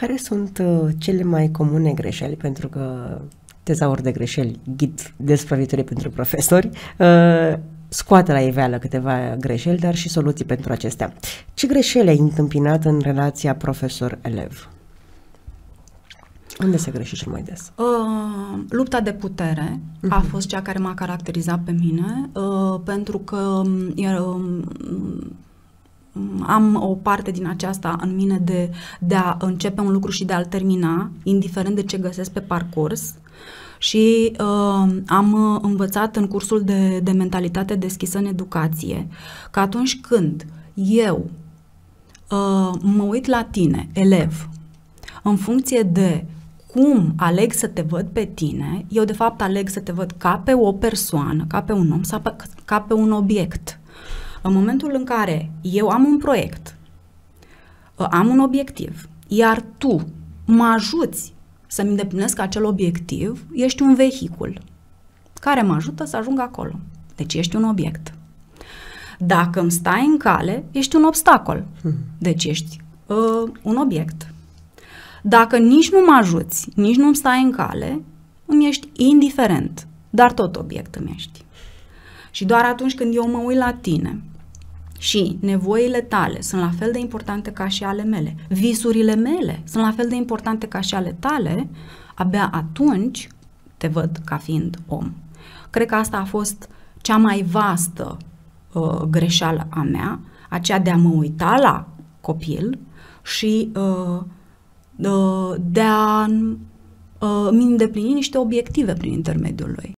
Care sunt cele mai comune greșeli? Pentru că Tezaur de greșeli, ghid despravitării pentru profesori, scoate la iveală câteva greșeli, dar și soluții pentru acestea. Ce greșeli ai întâmpinat în relația profesor-elev? Unde se greșește cel mai des? Lupta de putere a fost cea care m-a caracterizat pe mine, pentru că am o parte din aceasta în mine de a începe un lucru și de a-l termina, indiferent de ce găsesc pe parcurs. Și am învățat în cursul de mentalitate deschisă în educație că atunci când eu mă uit la tine, elev, în funcție de cum aleg să te văd pe tine, eu de fapt aleg să te văd ca pe o persoană, ca pe un om sau ca pe un obiect. În momentul în care eu am un proiect, am un obiectiv, iar tu mă ajuți să-mi îndeplinesc acel obiectiv, ești un vehicul care mă ajută să ajung acolo. Deci ești un obiect. Dacă îmi stai în cale, ești un obstacol. Deci ești un obiect. Dacă nici nu mă ajuți, nici nu îmi stai în cale, îmi ești indiferent, dar tot obiect îmi ești. Și doar atunci când eu mă uit la tine și nevoile tale sunt la fel de importante ca și ale mele, visurile mele sunt la fel de importante ca și ale tale, abia atunci te văd ca fiind om. Cred că asta a fost cea mai vastă greșeală a mea, aceea de a mă uita la copil și de a-mi îndeplini niște obiective prin intermediul lui.